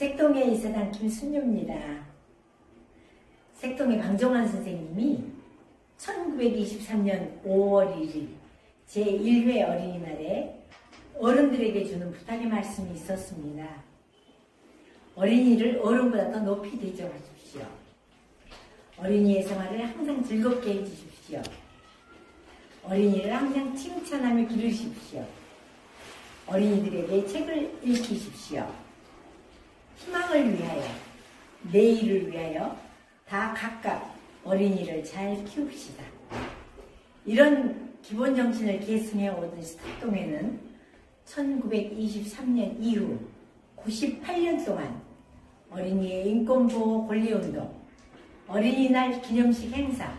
색동회 이사장 김순녀입니다. 색동회 방정환 선생님이 1923년 5월 1일 제1회 어린이날에 어른들에게 주는 부탁의 말씀이 있었습니다. 어린이를 어른보다 더 높이 대접하십시오. 어린이의 생활을 항상 즐겁게 해주십시오. 어린이를 항상 칭찬하며 기르십시오. 어린이들에게 책을 읽히십시오. 희망을 위하여, 내일을 위하여 다 각각 어린이를 잘 키웁시다. 이런 기본 정신을 계승해 오던 색동회는 1923년 이후 98년 동안 어린이의 인권보호 권리운동, 어린이날 기념식 행사,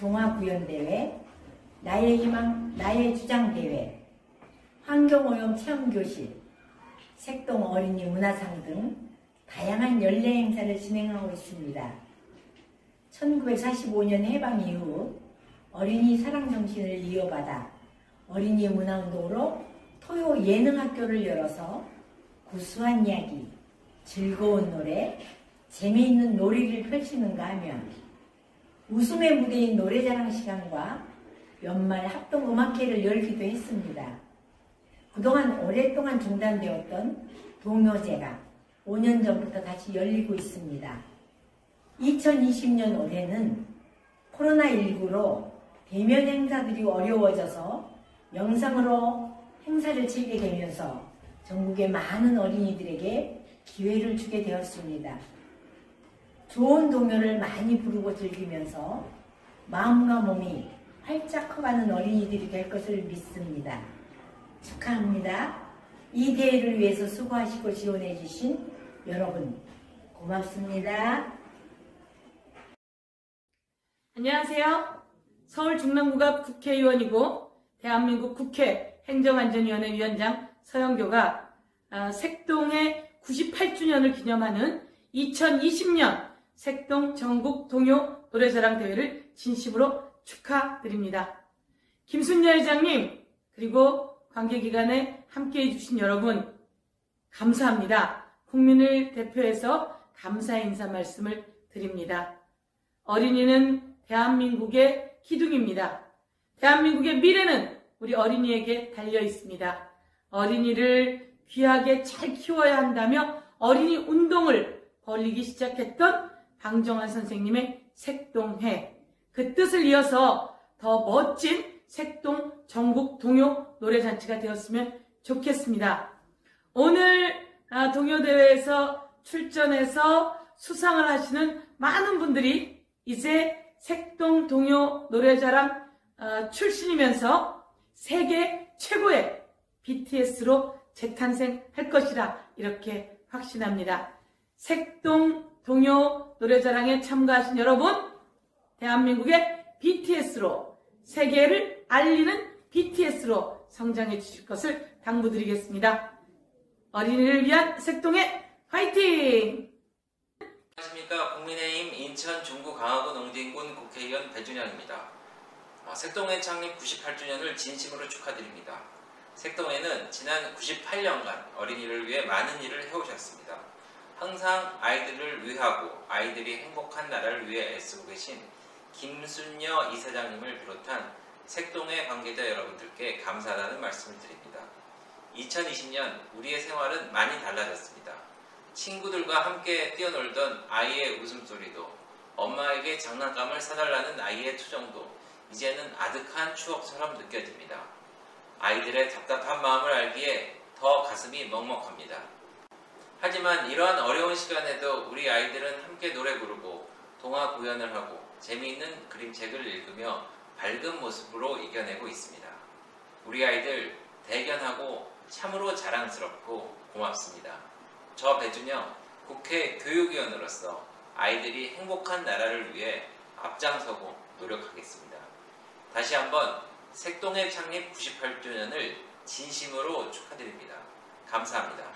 동화구연대회, 나의 희망, 나의 주장대회, 환경오염 체험교실, 색동 어린이 문화상 등 다양한 연례 행사를 진행하고 있습니다. 1945년 해방 이후 어린이 사랑정신을 이어받아 어린이 문화운동으로 토요 예능학교를 열어서 구수한 이야기, 즐거운 노래, 재미있는 놀이를 펼치는가 하면 웃음의 무대인 노래자랑 시간과 연말 합동음악회를 열기도 했습니다. 그동안 오랫동안 중단되었던 동요제가 5년 전부터 다시 열리고 있습니다. 2020년 올해는 코로나19로 대면 행사들이 어려워져서 영상으로 행사를 치게 되면서 전국의 많은 어린이들에게 기회를 주게 되었습니다. 좋은 동요를 많이 부르고 즐기면서 마음과 몸이 활짝 커가는 어린이들이 될 것을 믿습니다. 축하합니다. 이 대회를 위해서 수고하시고 지원해주신 여러분 고맙습니다. 안녕하세요. 서울 중랑구갑 국회의원이고 대한민국 국회 행정안전위원회 위원장 서영교가 색동회 98주년을 기념하는 2020년 색동 전국 동요 노래자랑 대회를 진심으로 축하드립니다. 김순녀 회장님 그리고 관계기관에 함께해 주신 여러분 감사합니다. 국민을 대표해서 감사 인사 말씀을 드립니다. 어린이는 대한민국의 기둥입니다. 대한민국의 미래는 우리 어린이에게 달려 있습니다. 어린이를 귀하게 잘 키워야 한다며 어린이 운동을 벌이기 시작했던 방정환 선생님의 색동회 그 뜻을 이어서 더 멋진 색동 전국 동요 노래잔치가 되었으면 좋겠습니다. 오늘 동요대회에서 출전해서 수상을 하시는 많은 분들이 이제 색동 동요 노래자랑 출신이면서 세계 최고의 BTS로 재탄생할 것이라 이렇게 확신합니다. 색동 동요 노래자랑에 참가하신 여러분 대한민국의 BTS로 세계를 알리는 BTS로 성장해 주실 것을 당부드리겠습니다. 어린이를 위한 색동회 화이팅! 안녕하십니까. 국민의힘 인천 중구강화구 농진군 국회의원 배준영입니다. 색동회 창립 98주년을 진심으로 축하드립니다. 색동회는 지난 98년간 어린이를 위해 많은 일을 해오셨습니다. 항상 아이들을 위하고 아이들이 행복한 나라를 위해 애쓰고 계신 김순녀 이사장님을 비롯한 색동회 관계자 여러분들께 감사하다는 말씀을 드립니다. 2020년 우리의 생활은 많이 달라졌습니다. 친구들과 함께 뛰어놀던 아이의 웃음소리도 엄마에게 장난감을 사달라는 아이의 투정도 이제는 아득한 추억처럼 느껴집니다. 아이들의 답답한 마음을 알기에 더 가슴이 먹먹합니다. 하지만 이러한 어려운 시간에도 우리 아이들은 함께 노래 부르고 동화 구연을 하고 재미있는 그림책을 읽으며 밝은 모습으로 이겨내고 있습니다. 우리 아이들 대견하고 참으로 자랑스럽고 고맙습니다. 저 배준영 국회 교육위원으로서 아이들이 행복한 나라를 위해 앞장서고 노력하겠습니다. 다시 한번 색동회 창립 98주년을 진심으로 축하드립니다. 감사합니다.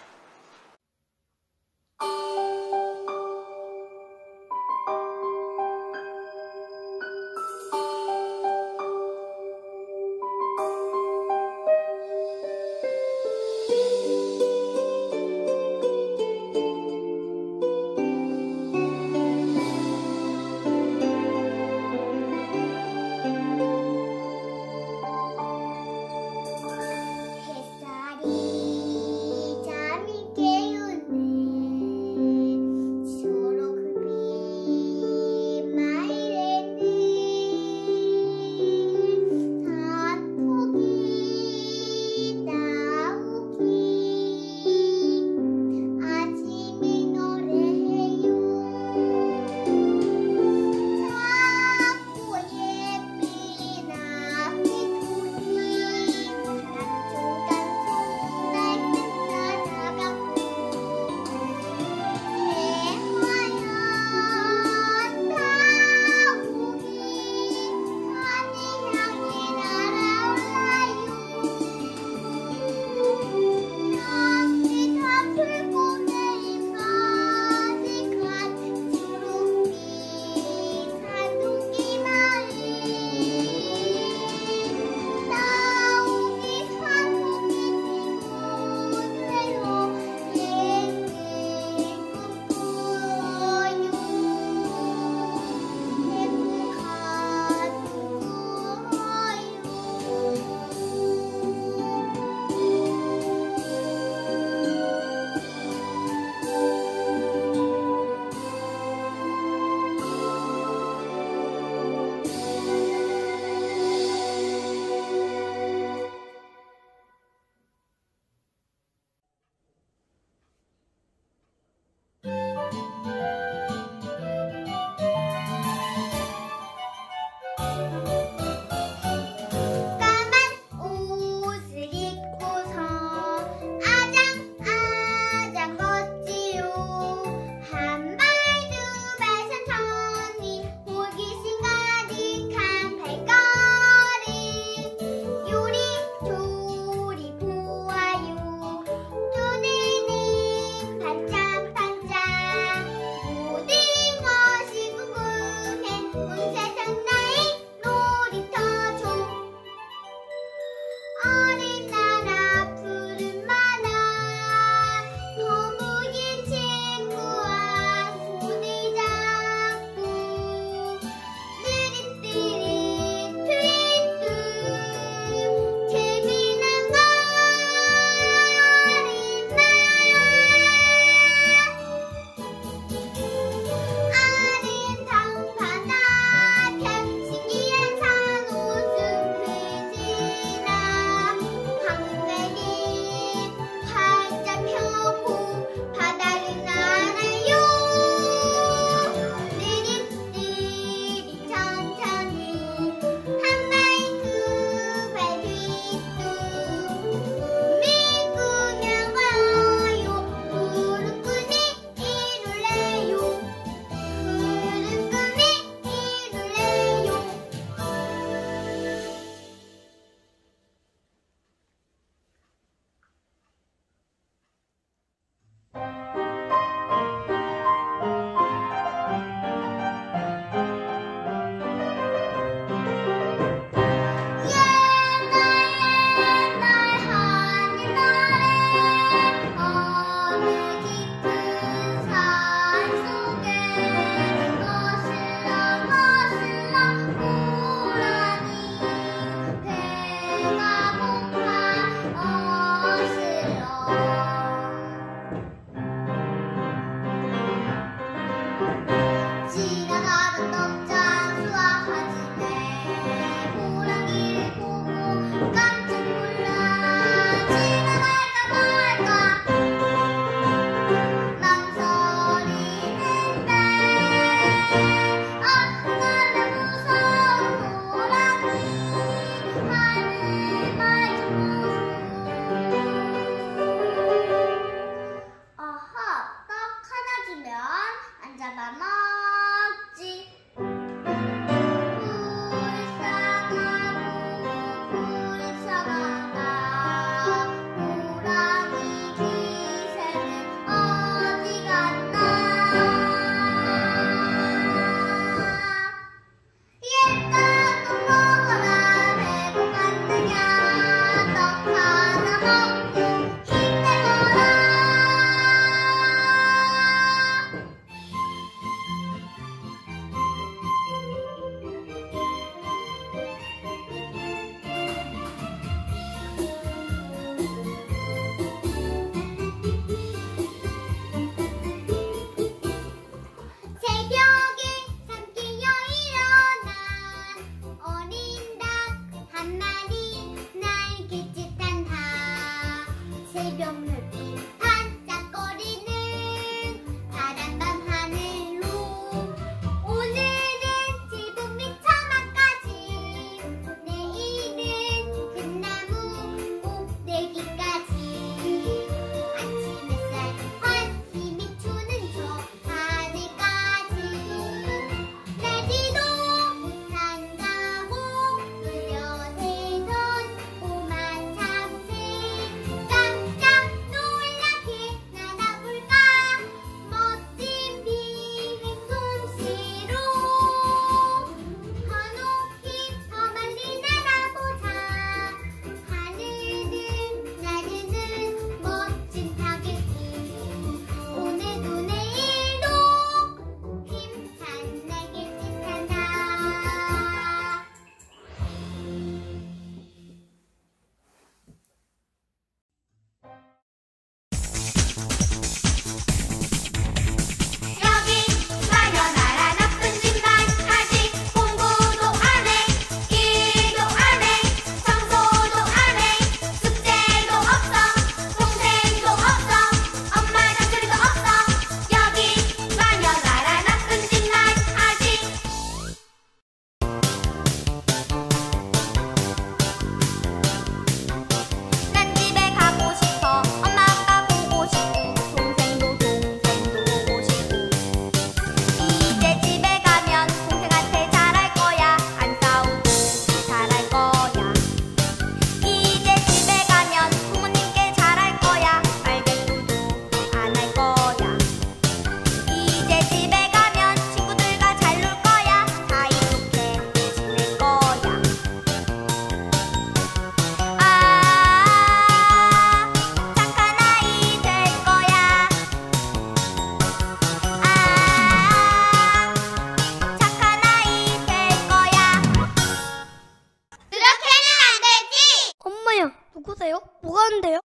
누구세요? 뭐가 안 돼요?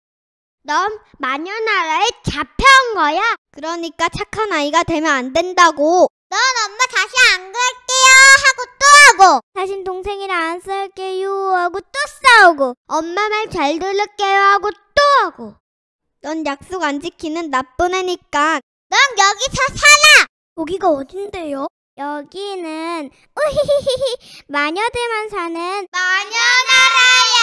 넌 마녀나라에 잡혀온 거야. 그러니까 착한 아이가 되면 안 된다고. 넌 엄마 다시 안 그럴게요 하고 또 하고, 다신 동생이랑 안 싸울게요 하고 또 싸우고, 엄마 말 잘 들을게요 하고 또 하고. 넌 약속 안 지키는 나쁜 애니까 넌 여기서 살아. 여기가 어딘데요? 여기는 우히히히히 마녀들만 사는 마녀나라야.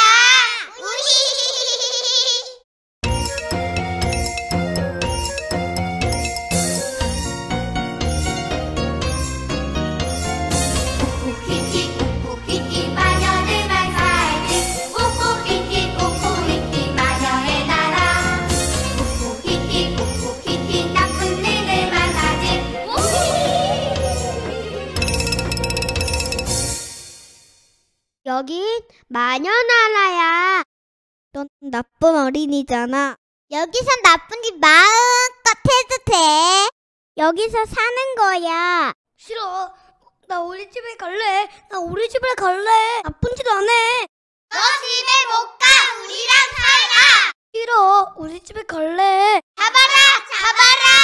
여긴 마녀나라야. 넌 나쁜 어린이잖아. 여기서 나쁜 짓 마음껏 해도 돼. 여기서 사는 거야. 싫어. 나 우리 집에 갈래. 나 우리 집에 갈래. 나쁜 짓 안 해. 너 집에 못 가. 우리랑 살아. 싫어. 우리 집에 갈래. 잡아라. 잡아라.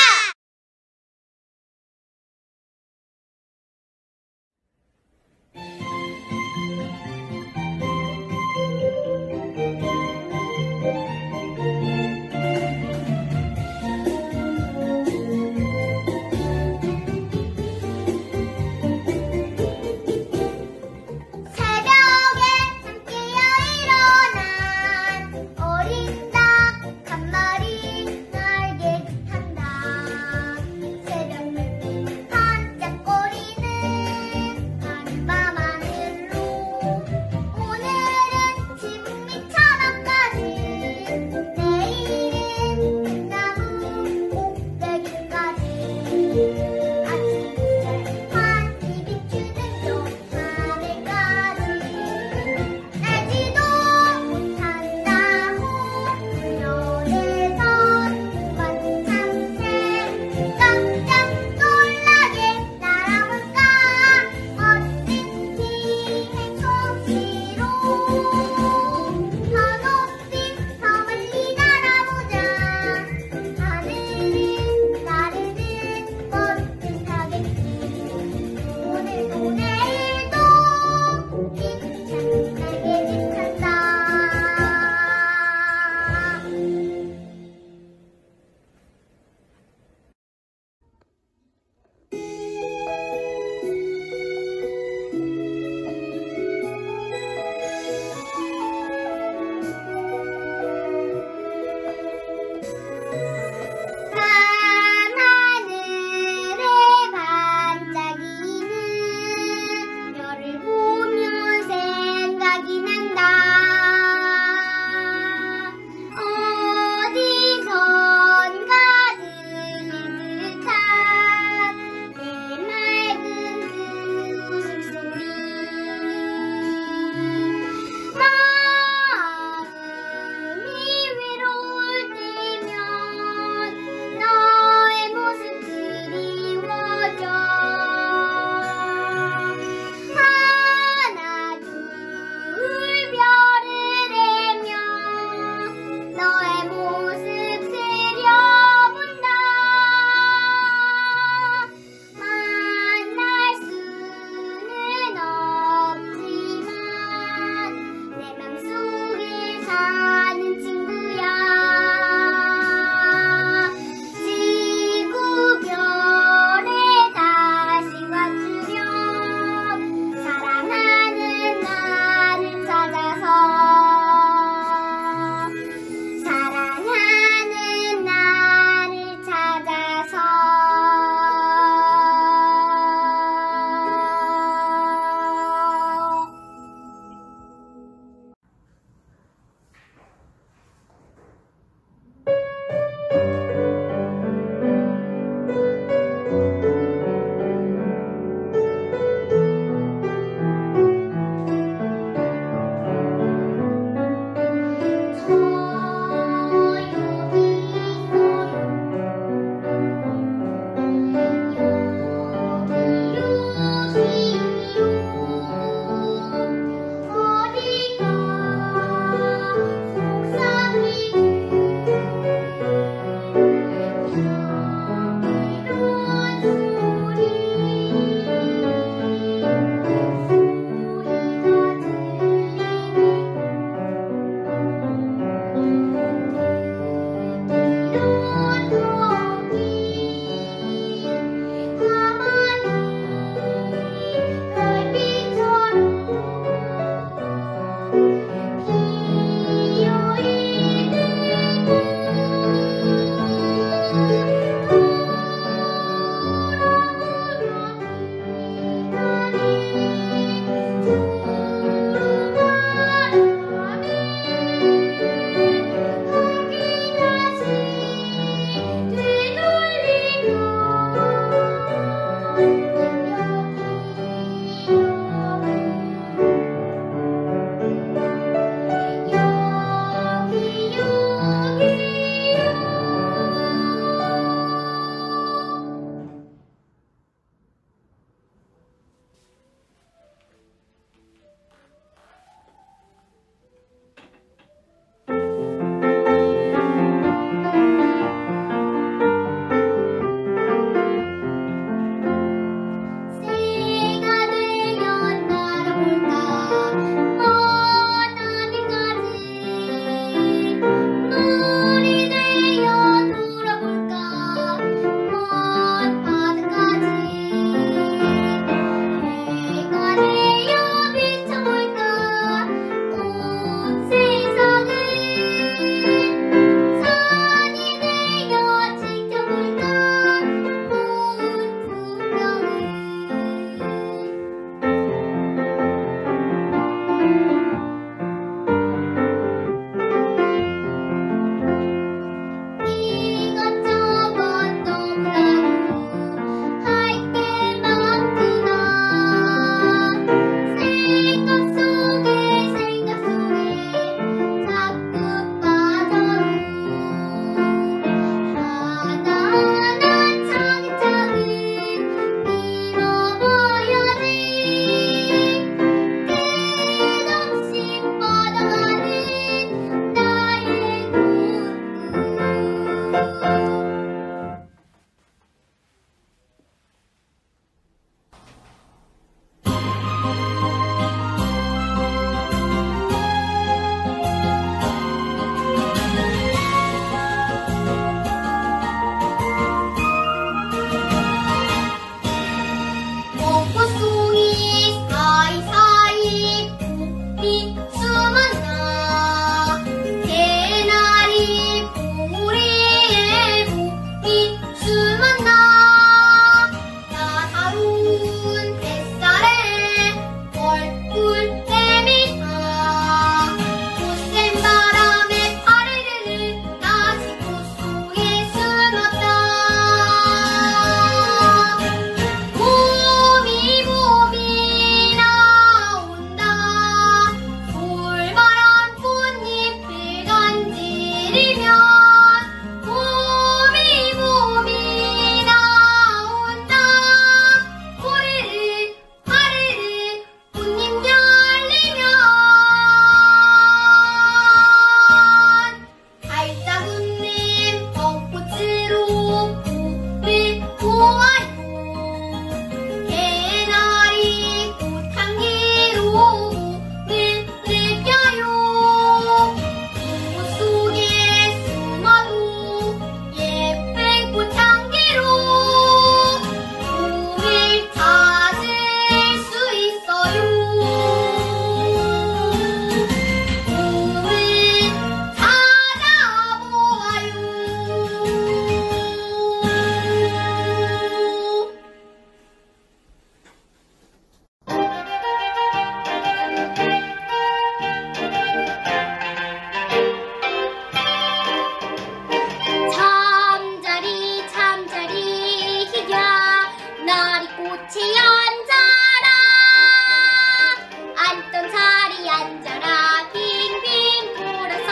앉아라 빙빙 돌아서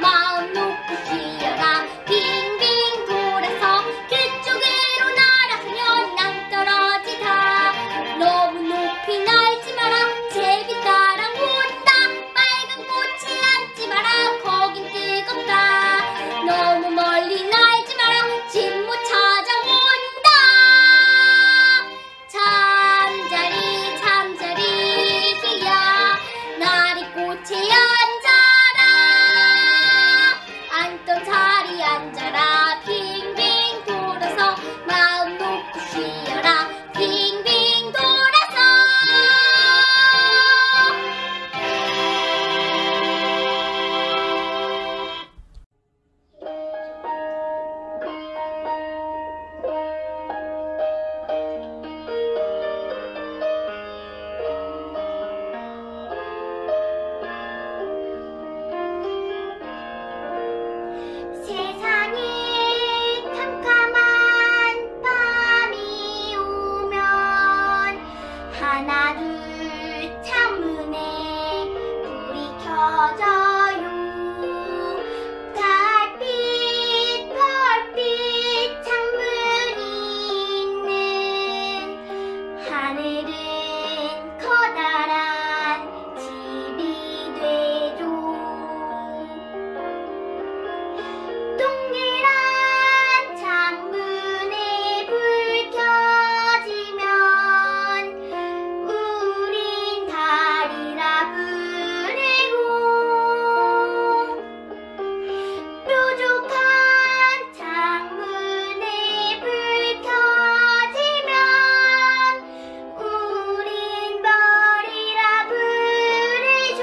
마음 놓고 기어라 빙빙 돌아서 그쪽으로 날아가면 낭 떨어지다. 너무 높이 날지 마라 제비따라 온다. 빨간 꽃을 안지 마라 거긴 뜨겁다. 너무 멀리 날지 마라 집 못 찾아온다. 잠자리 잠자리 희야 나리꽃에 앉아라. 앉던 자리 앉아라 빙빙 돌아서 마음 놓고 쉬어라 빙빙 돌아서. 세상이 캄캄한 밤이 오면 하나 둘 창문에 불이 켜져요. 달빛 별빛 창문이 있는 하늘은 커다란 집이 되죠. 동일한 창문에 불 켜지면 우린 달이라 부르고, 뾰족한 창문에 불 켜지면 우린 별이라 부르죠.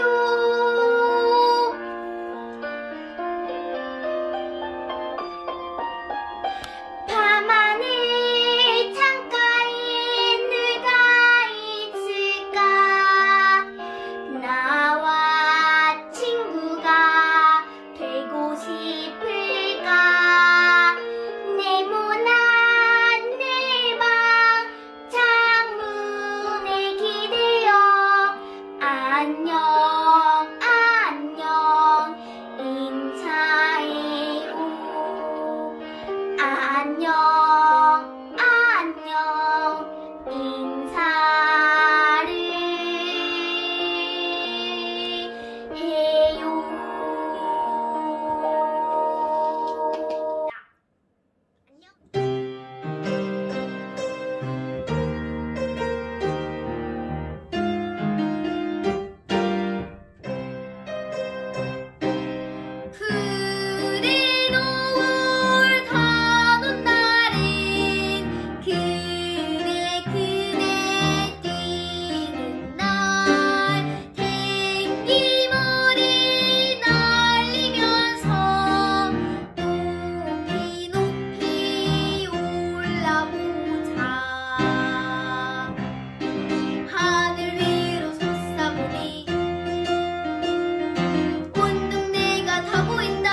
밤하늘 창가에 누가 있을까? 나와 친구가 되고 싶을까? 네모난 내 방 창문에 기대어 안녕 안녕 인사해요. 안녕 안녕 인사를 해요. 그리 노을 가던 날엔 그래 그래 뛰는 날 댕기머리 날리면서 높이 높이 올라보자. 하늘 위로 솟아보니 꽃동네가 다 보인다.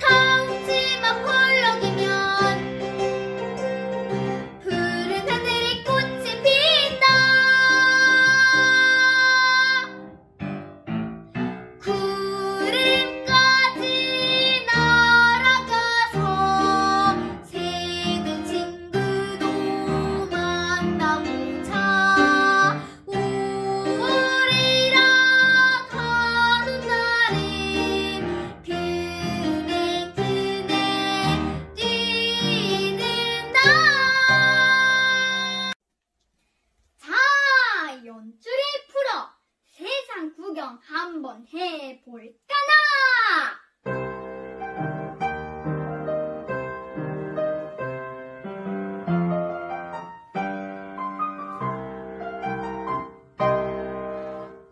다운지만 펄럭이면 푸른 하늘에 꽃이 핀다. 구름까지 날아가서 새든 친구도 만나보자. 우울이라 가는 날엔 그네 그네 뛰는 날. 자, 연줄을 풀어 세상 구경 한번 해볼까나.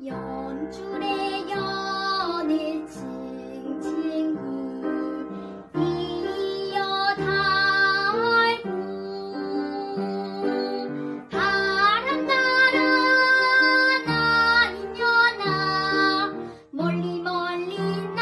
연줄의 연을 칭칭 이어 달고 바람 날아 난 인연아 멀리 멀리 나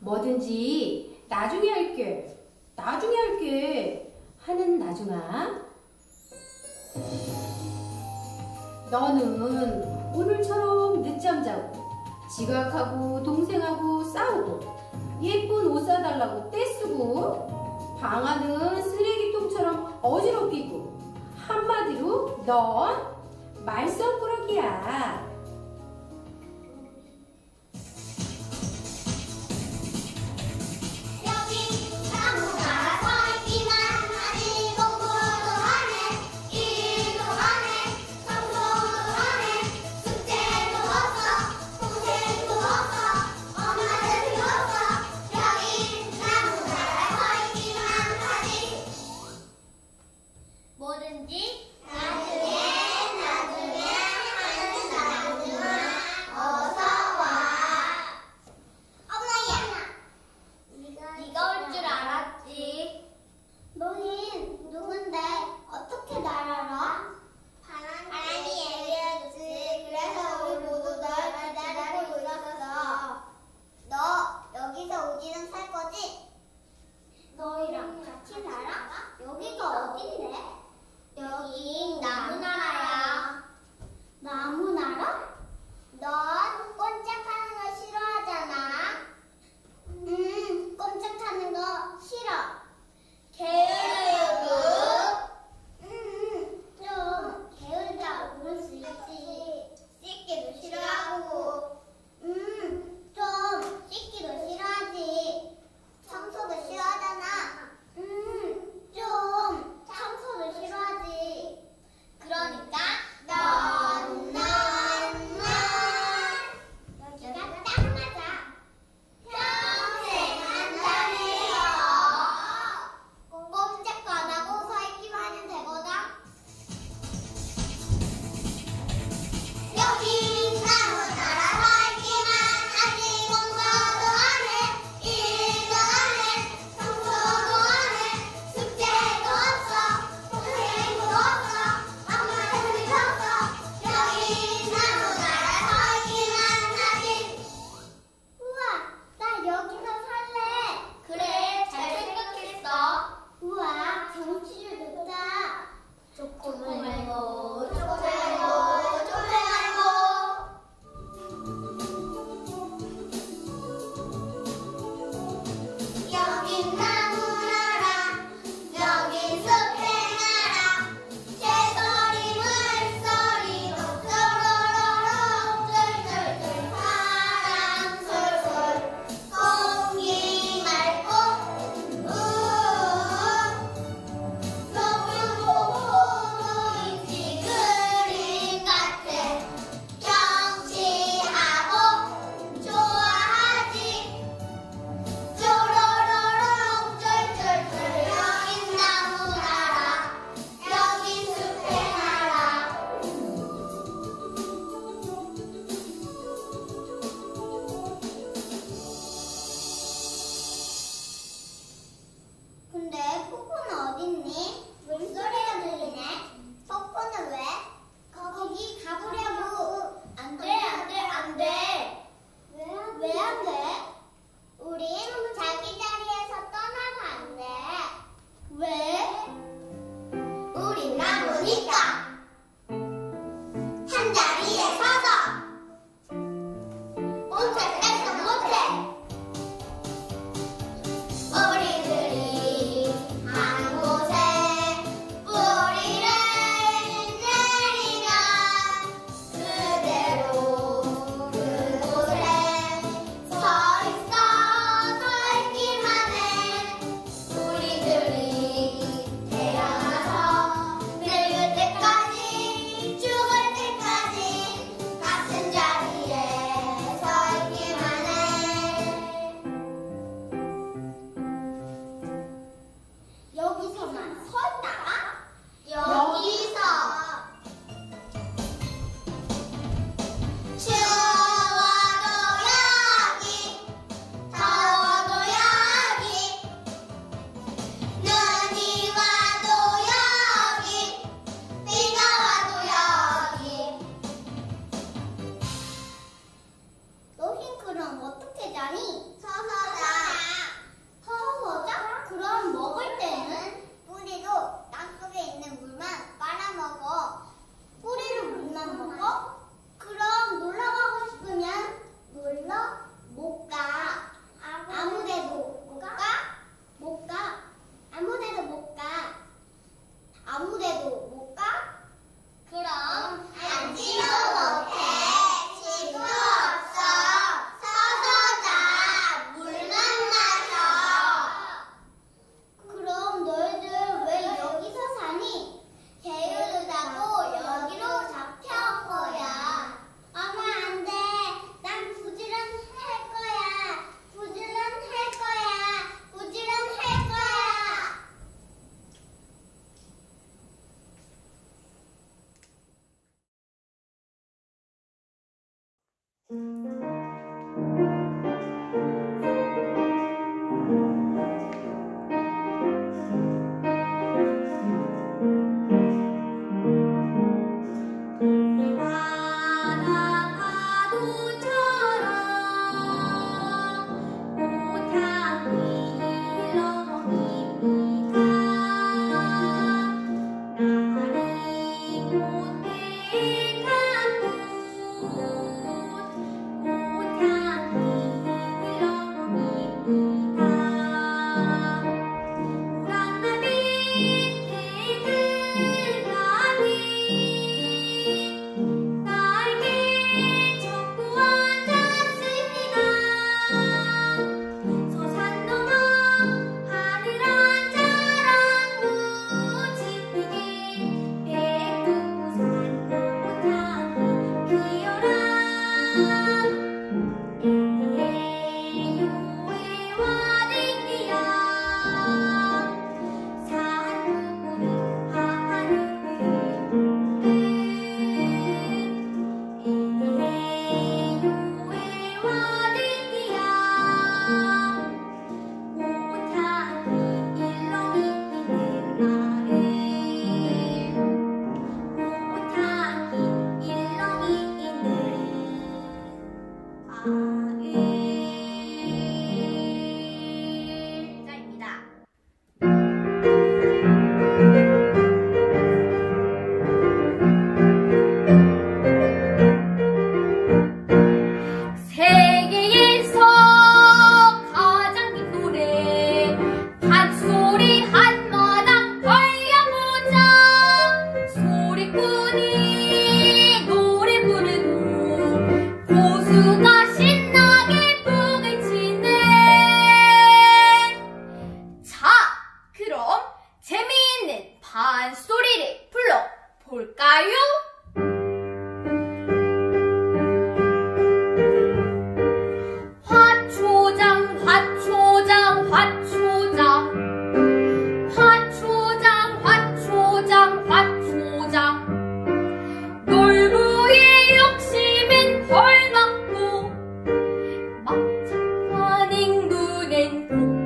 뭐든지 나중에 할게, 나중에 할게 하는 나중아, 너는 오늘처럼 늦잠 자고 지각하고 동생하고 싸우고 예쁜 옷 사달라고 떼쓰고 방안은 쓰레기통처럼 어지럽히고, 한마디로 넌 말썽꾸러기야.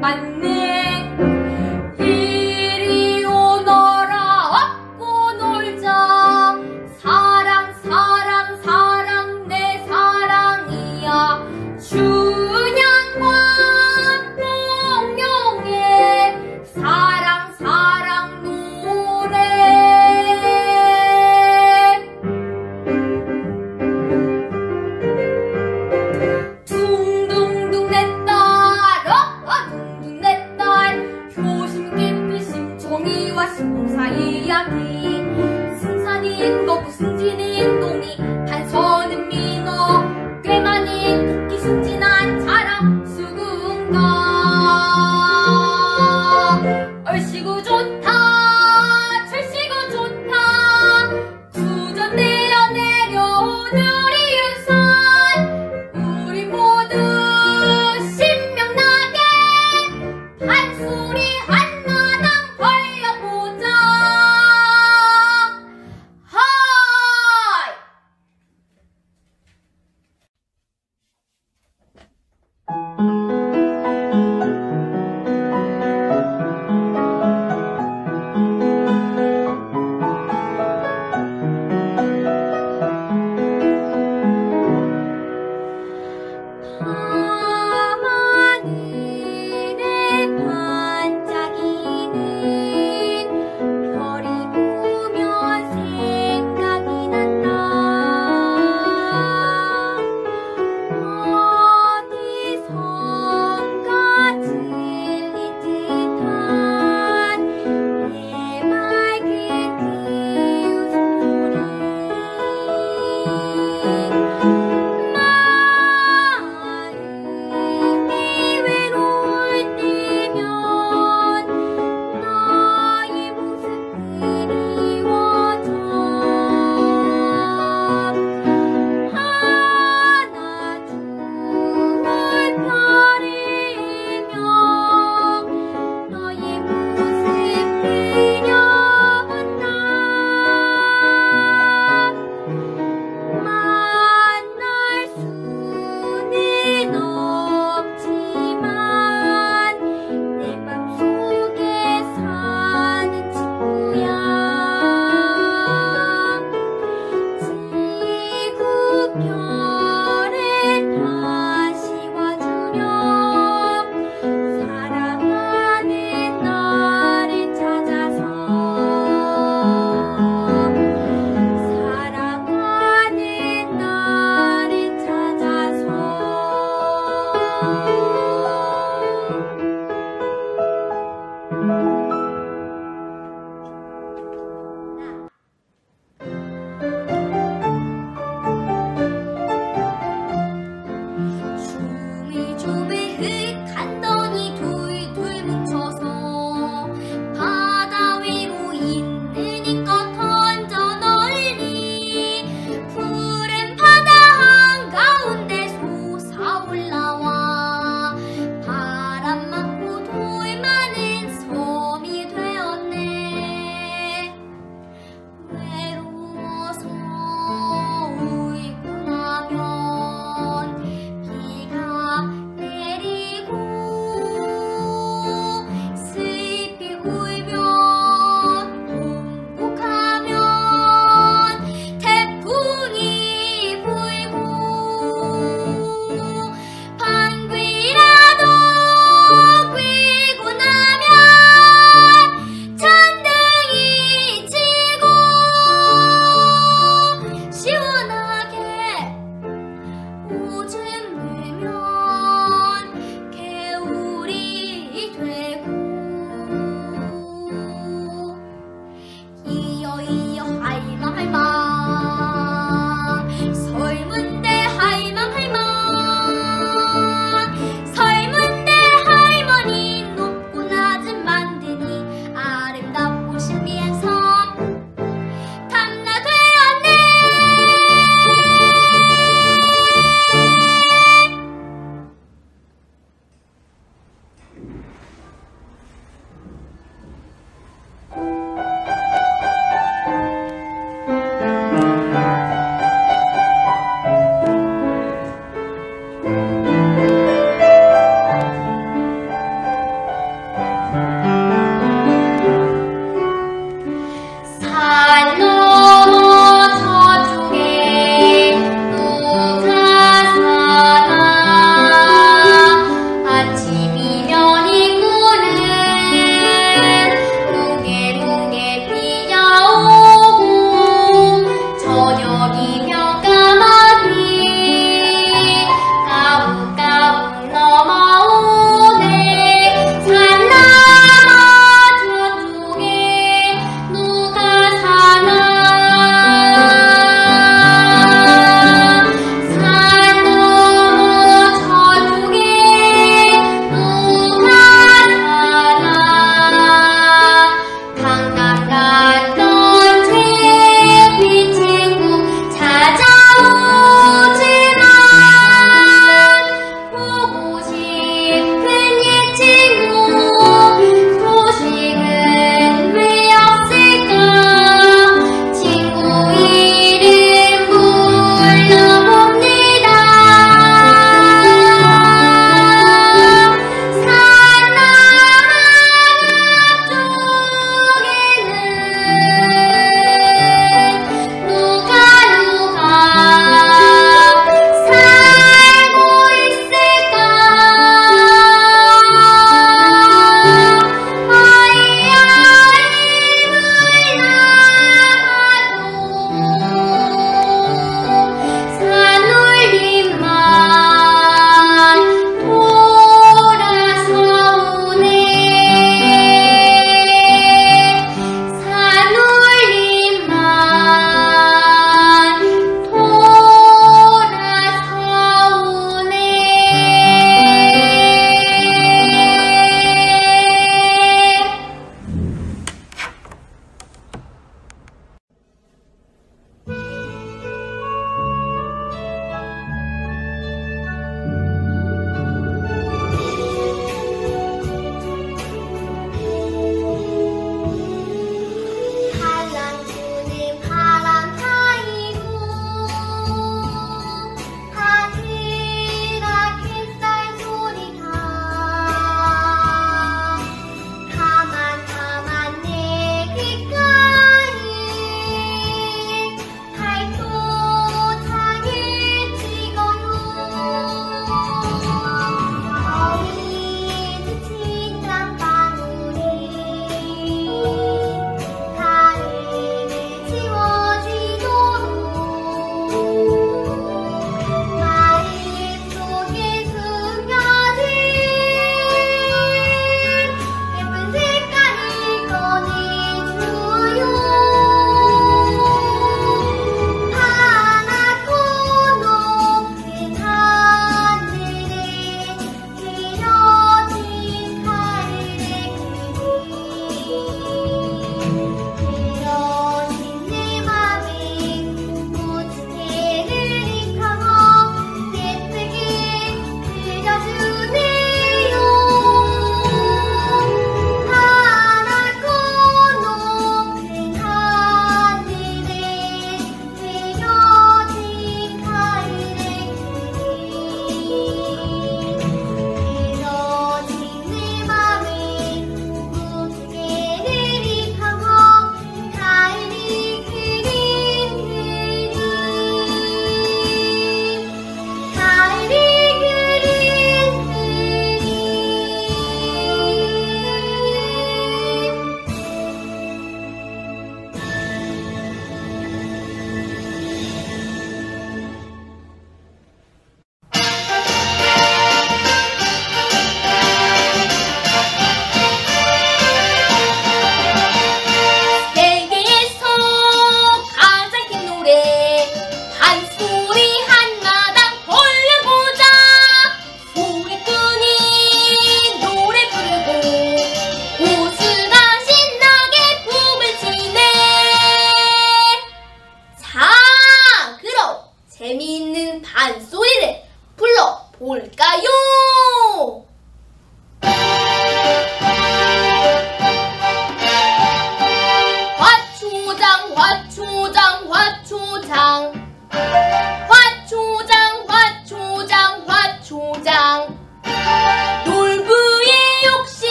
맞네. 이리 오너라 업고 놀자. 사랑 사랑 사랑 내 사랑이야. 춘향과 명령의 사랑 사랑 노래. 둥둥둥 내 딸, 둥둥 내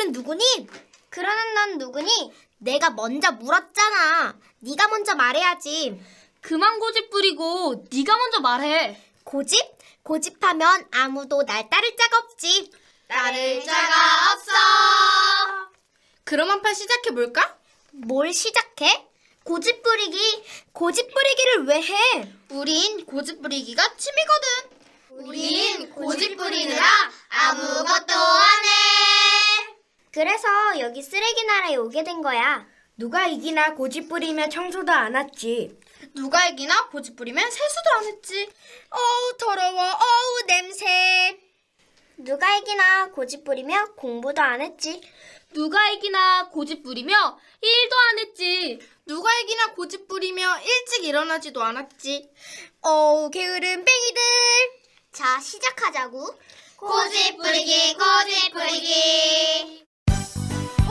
너희들은 누구니? 그러는 넌 누구니? 내가 먼저 물었잖아. 네가 먼저 말해야지. 그만 고집 부리고 네가 먼저 말해. 고집? 고집하면 아무도 날 따를 자가 없지. 따를 자가 없어. 그럼 한판 시작해볼까? 뭘 시작해? 고집 부리기. 고집 부리기를 왜 해? 우린 고집 부리기가 취미거든. 우린 고집 부리느라 아무것도 안 해. 그래서 여기 쓰레기 나라에 오게 된 거야. 누가 이기나 고집 부리면 청소도 안 왔지. 누가 이기나 고집 부리면 세수도 안 했지. 어우 더러워, 어우 냄새. 누가 이기나 고집 부리며 공부도 안 했지. 누가 이기나 고집 부리며 일도 안 했지. 누가 이기나 고집 부리며 일찍 일어나지도 않았지. 어우 게으름뱅이들. 자 시작하자고. 고집 부리기 고집 부리기.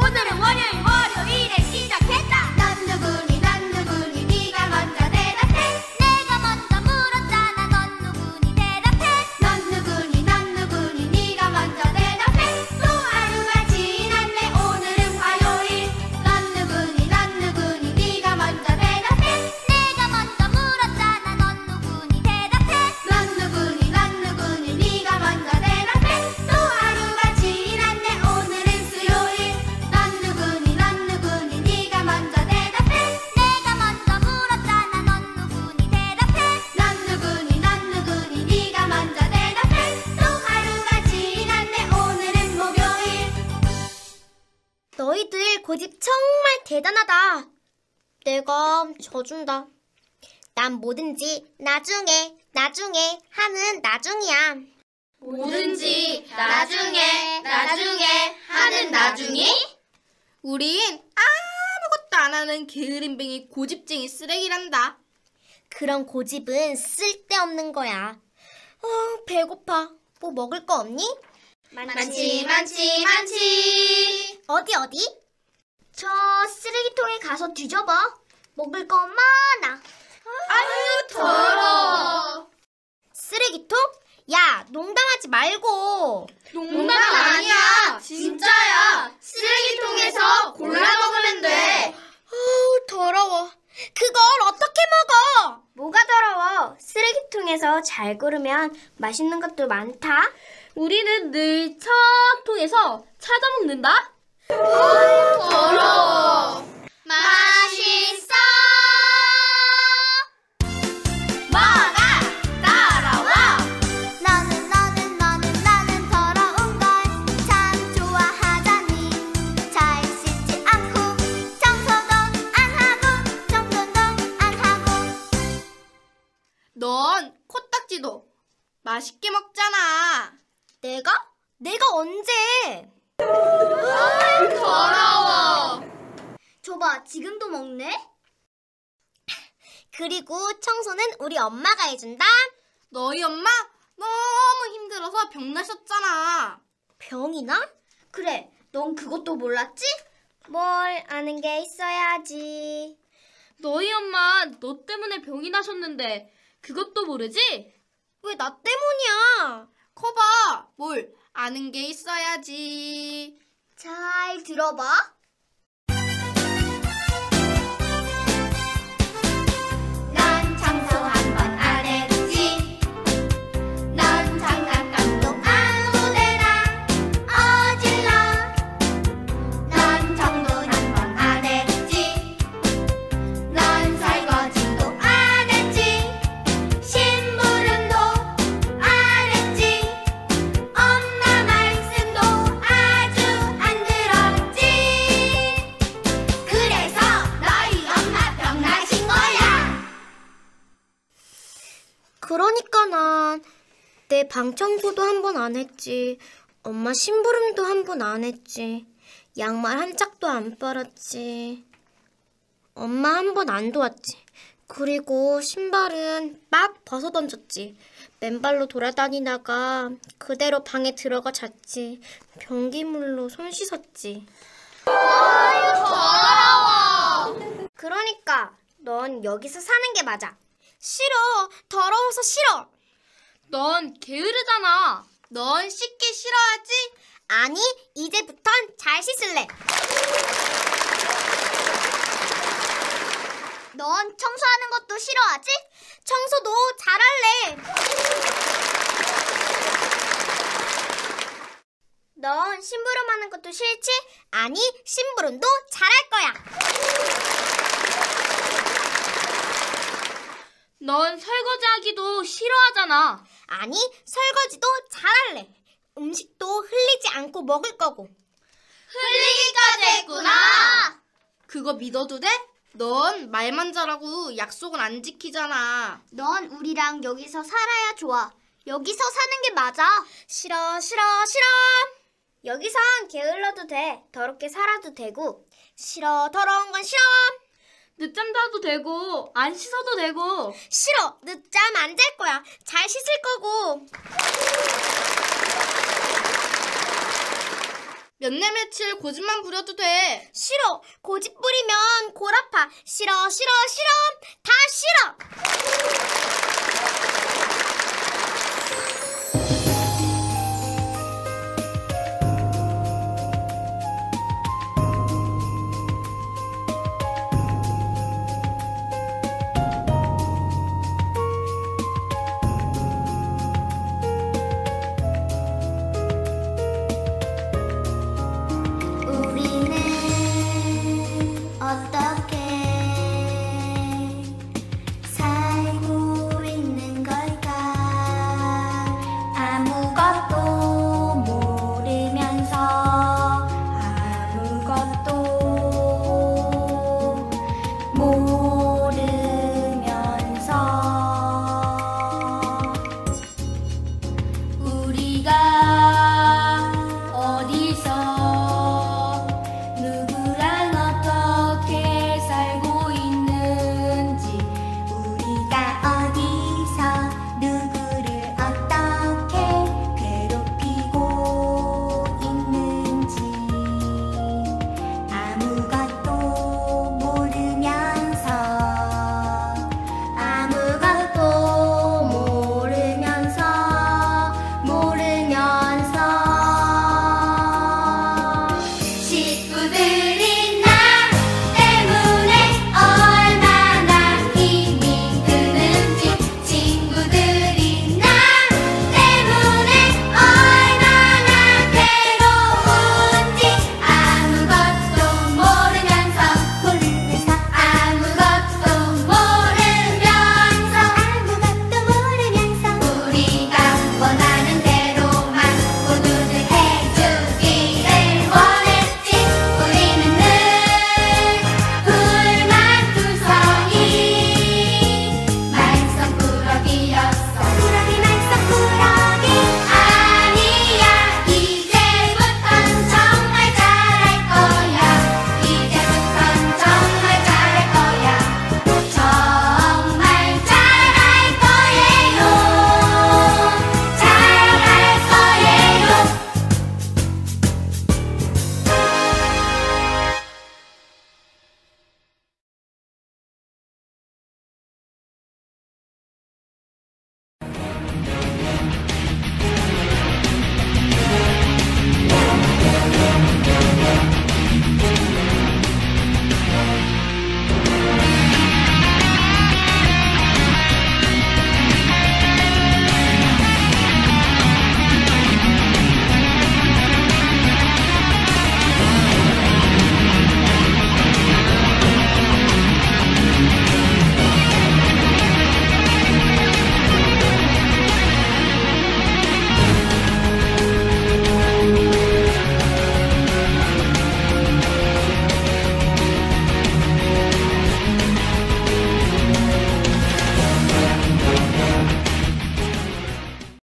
오늘은 월요일에 시작했다. 넌 누구니 넌 누구니 네가 먼저 대답해. 내가 먼저 물었잖아. 넌 누구니 대답해. 넌 누구니 넌 누구니 네가 먼저 대답해. 또 하루가 지났네. 오늘은 화요일. 넌 누구니 넌 누구니 네가 먼저 대답해. 내가 먼저 물었잖아. 넌 누구니 대답해. 넌 누구니 넌 누구니 네가 먼저 대답해. 또 하루가 지났네. 오늘은 수요일. 넌 누구니 넌 누구니 네가 먼저 대답해. 내가 먼저 물었잖아. 넌 누구니 대답해. 넌 누구니 넌 누구니 네가 먼저 대답해. 또 하루가 지났네. 오늘은 목요일. 너희들 고집 정말 대단하다. 내가 져준다. 난 뭐든지 나중에 하는 나중이야. 뭐든지 나중에 하는 나중이? 우린 아무것도 안 하는 게으름뱅이 고집쟁이 쓰레기란다. 그런 고집은 쓸데없는 거야. 배고파. 뭐 먹을 거 없니? 많지. 어디? 저 쓰레기통에 가서 뒤져봐. 먹을 거 많아. 아유 더러워. 쓰레기통? 야, 농담하지 말고. 농담 아니야. 진짜야. 쓰레기통에서 골라 먹으면 돼. 어우, 더러워. 그걸 어떻게 먹어? 뭐가 더러워? 쓰레기통에서 잘 고르면 맛있는 것도 많다. 우리는 늘 처통해서 찾아 먹는다. 더러워. 맛있어. 뭐가 더러워? 너는 더러운 걸 참 좋아하잖니. 잘 씻지 않고 청소도 안 하고 정돈도 안 하고. 넌 코딱지도 맛있게 먹잖아. 내가? 내가 언제? 더러워. 줘봐, 지금도 먹네? 그리고 청소는 우리 엄마가 해준다. 너희 엄마 너무 힘들어서 병나셨잖아. 병이나? 그래, 넌 그것도 몰랐지? 뭘 아는 게 있어야지. 너희 엄마 너 때문에 병이 나셨는데 그것도 모르지? 왜 나 때문이야? 커봐, 뭘 아는 게 있어야지. 잘 들어봐. 난 청소 한 번 안 했지. 난 장난감도 아무데나 어질러. 난 정돈 한 번 안 했지. 난 설거지도 안 했지. 심부름도 안 했지. 엄마 말씀도 아주 안 들었지. 그래서 너희 엄마 병나신 거야. 그러니까 난 내 방 청소도 한 번 안 했지. 엄마 심부름도 한 번 안 했지. 양말 한 짝도 안 빨았지. 엄마 한 번 안 도왔지. 그리고 신발은 막 벗어 던졌지. 맨발로 돌아다니다가 그대로 방에 들어가 잤지. 변기물로 손 씻었지. 그러니까 넌 여기서 사는 게 맞아. 싫어. 더러워서 싫어. 넌 게으르잖아. 넌 씻기 싫어하지? 아니, 이제부턴 잘 씻을래. 넌 청소하는 것도 싫어하지? 청소도 잘할래. 넌 심부름 하는 것도 싫지? 아니, 심부름도 잘할 거야. 넌 설거지하기도 싫어하잖아. 아니, 설거지도 잘할래. 음식도 흘리지 않고 먹을 거고. 흘리기까지 했구나. 그거 믿어도 돼? 넌 말만 잘하고 약속은 안 지키잖아. 넌 우리랑 여기서 살아야 좋아. 여기서 사는 게 맞아. 싫어, 싫어, 싫어. 여기선 게을러도 돼. 더럽게 살아도 되고. 싫어, 더러운 건 싫어. 늦잠 자도 되고 안 씻어도 되고. 싫어, 늦잠 안 잘 거야. 잘 씻을 거고. 몇날 며칠 고집만 부려도 돼. 싫어, 고집 부리면 골 아파. 싫어, 싫어, 싫어, 다 싫어.